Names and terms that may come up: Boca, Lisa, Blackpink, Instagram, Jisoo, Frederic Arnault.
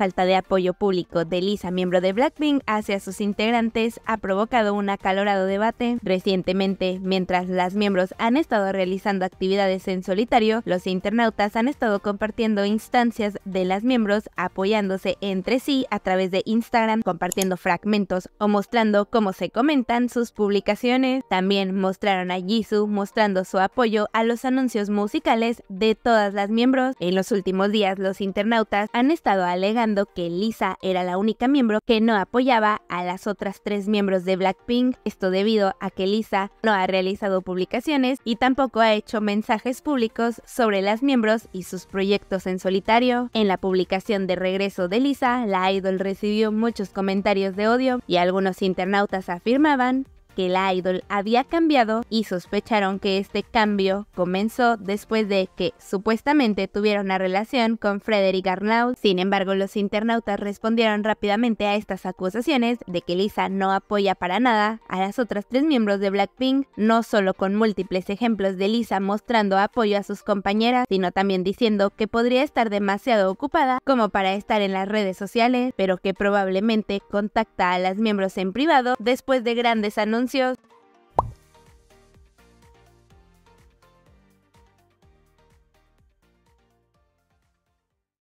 falta de apoyo público de Lisa, miembro de Blackpink, hacia sus integrantes ha provocado un acalorado debate. Recientemente, mientras las miembros han estado realizando actividades en solitario, los internautas han estado compartiendo instancias de las miembros apoyándose entre sí a través de Instagram, compartiendo fragmentos o mostrando cómo se comentan sus publicaciones. También mostraron a Jisoo mostrando su apoyo a los anuncios musicales de todas las miembros. En los últimos días, los internautas han estado alegando que Lisa era la única miembro que no apoyaba a las otras tres miembros de Blackpink, esto debido a que Lisa no ha realizado publicaciones y tampoco ha hecho mensajes públicos sobre las miembros y sus proyectos en solitario. En la publicación de regreso de Lisa, la idol recibió muchos comentarios de odio y algunos internautas afirmaban que la idol había cambiado y sospecharon que este cambio comenzó después de que supuestamente tuviera una relación con Frederic Arnault. Sin embargo, los internautas respondieron rápidamente a estas acusaciones de que Lisa no apoya para nada a las otras tres miembros de Blackpink, no solo con múltiples ejemplos de Lisa mostrando apoyo a sus compañeras, sino también diciendo que podría estar demasiado ocupada como para estar en las redes sociales, pero que probablemente contacta a las miembros en privado después de grandes anuncios.